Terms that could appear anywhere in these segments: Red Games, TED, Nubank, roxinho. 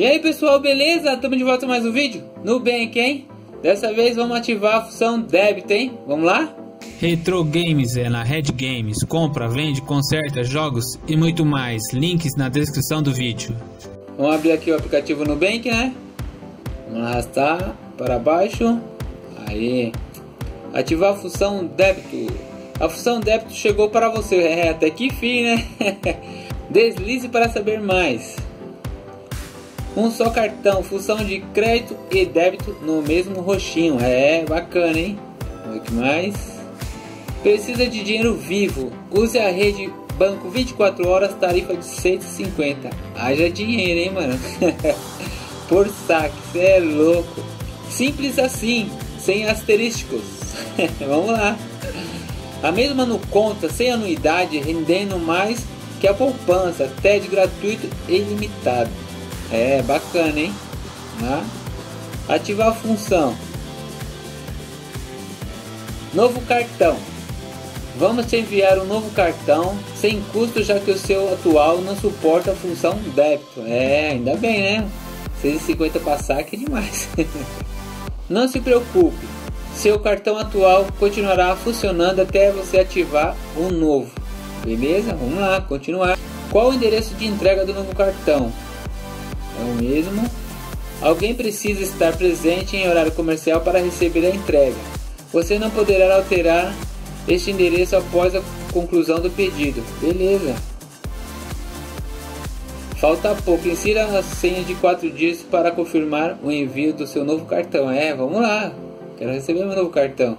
E aí pessoal, beleza? Estamos de volta com mais um vídeo Nubank, hein? Dessa vez vamos ativar a função débito, hein? Vamos lá? Retro Games é na Red Games. Compra, vende, conserta, jogos e muito mais. Links na descrição do vídeo. Vamos abrir aqui o aplicativo Nubank, né? Vamos arrastar para baixo. Aí. Ativar a função débito. A função débito chegou para você. É, até que fim, né? Deslize para saber mais. Um só cartão, função de crédito e débito no mesmo roxinho. É, bacana, hein? O que mais? Precisa de dinheiro vivo? Use a rede banco 24 horas, tarifa de 150. Haja dinheiro, hein, mano? Por saque, cê é louco. Simples assim, sem asterísticos. Vamos lá. A mesma no conta, sem anuidade, rendendo mais que a poupança. TED gratuito e ilimitado. É, bacana, hein? Ah. Ativar a função. Novo cartão. Vamos te enviar um novo cartão sem custo, já que o seu atual não suporta a função débito. É, ainda bem, né? 6,50 para saque é demais. Não se preocupe, seu cartão atual continuará funcionando até você ativar um novo. Beleza? Vamos lá, continuar. Qual o endereço de entrega do novo cartão? É o mesmo. Alguém precisa estar presente em horário comercial para receber a entrega. Você não poderá alterar este endereço após a conclusão do pedido. Beleza. Falta pouco. Insira a senha de 4 dígitos para confirmar o envio do seu novo cartão. É, vamos lá. Quero receber meu novo cartão.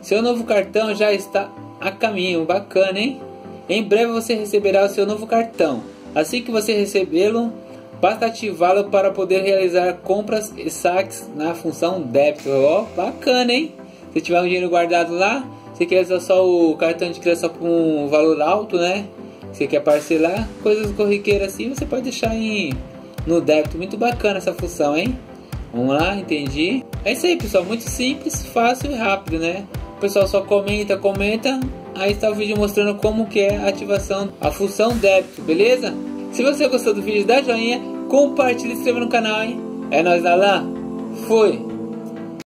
Seu novo cartão já está a caminho. Bacana, hein? Em breve você receberá o seu novo cartão. Assim que você recebê-lo, basta ativá-lo para poder realizar compras e saques na função débito. Ó, bacana, hein? Se tiver um dinheiro guardado lá, você quer usar só o cartão de crédito com um valor alto, né? Você quer parcelar, coisas corriqueiras assim, você pode deixar no débito. Muito bacana essa função, hein? Vamos lá, entendi. É isso aí, pessoal. Muito simples, fácil e rápido, né? O pessoal só comenta. Aí está o vídeo mostrando como que é a ativação, a função débito, beleza? Se você gostou do vídeo, dá joinha, compartilha e se inscreva no canal, hein? É nóis, Alan. Fui!